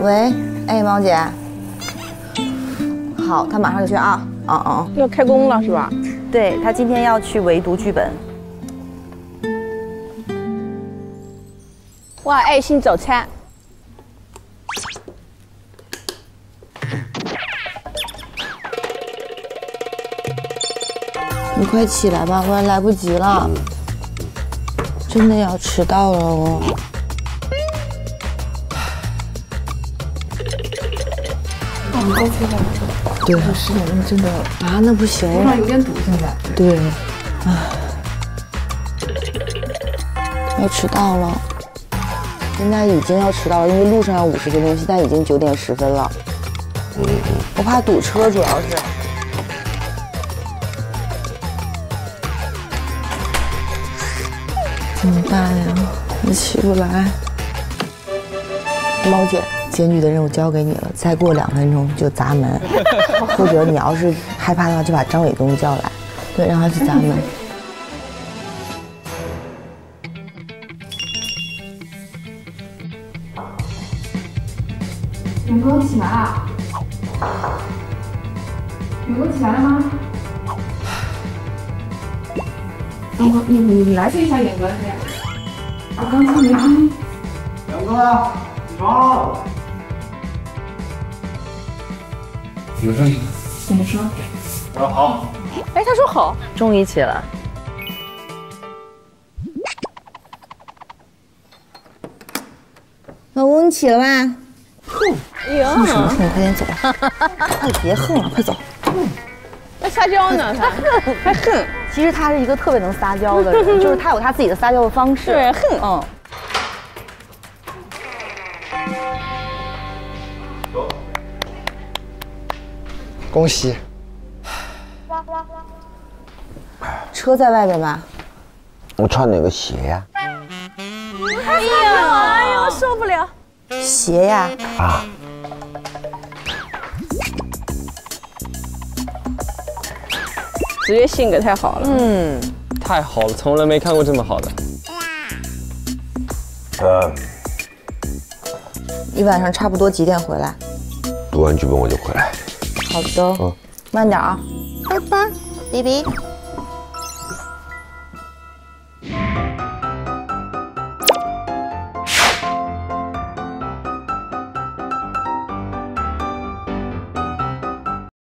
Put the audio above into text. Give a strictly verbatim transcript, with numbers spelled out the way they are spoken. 喂，哎，毛姐，好，他马上就去啊，啊啊，要开工了是吧？对，他今天要去围读剧本。哇，爱心早餐。 你快起来吧，不然来不及了，真的要迟到了哦。那我们都出来了，对，十点钟真的啊，那不行，路上有点堵现在。对，唉，要迟到了，现在已经要迟到了，因为路上要五十分钟，现在已经九点十分了。嗯，我怕堵车，主要是。 怎么办呀？我起不来。猫姐，检举的任务交给你了，再过两分钟就砸门，或者你要是害怕的话，就把张伟东叫来，对，让他去砸门。员工起来啊！员工起来了吗？ 你你你来这一下演员先，我刚才没听。杨哥，起床了。有事。怎么说？我说好。哎，他说好，终于起了。老公，你起了吧？哼，哎呀，哼什么哼？快点走！快别哼了，快走。那撒娇呢？他哼，还哼。 其实他是一个特别能撒娇的人，就是他有他自己的撒娇的方式。对，哼，嗯。走。恭喜。车在外边吧？我穿哪个鞋呀？哎呀，哎呀，受不了！鞋呀。啊。 职业性格太好了，嗯，太好了，从来没看过这么好的。呃，你晚上差不多几点回来？读完剧本我就回来。好的，嗯，慢点啊。拜拜，B B。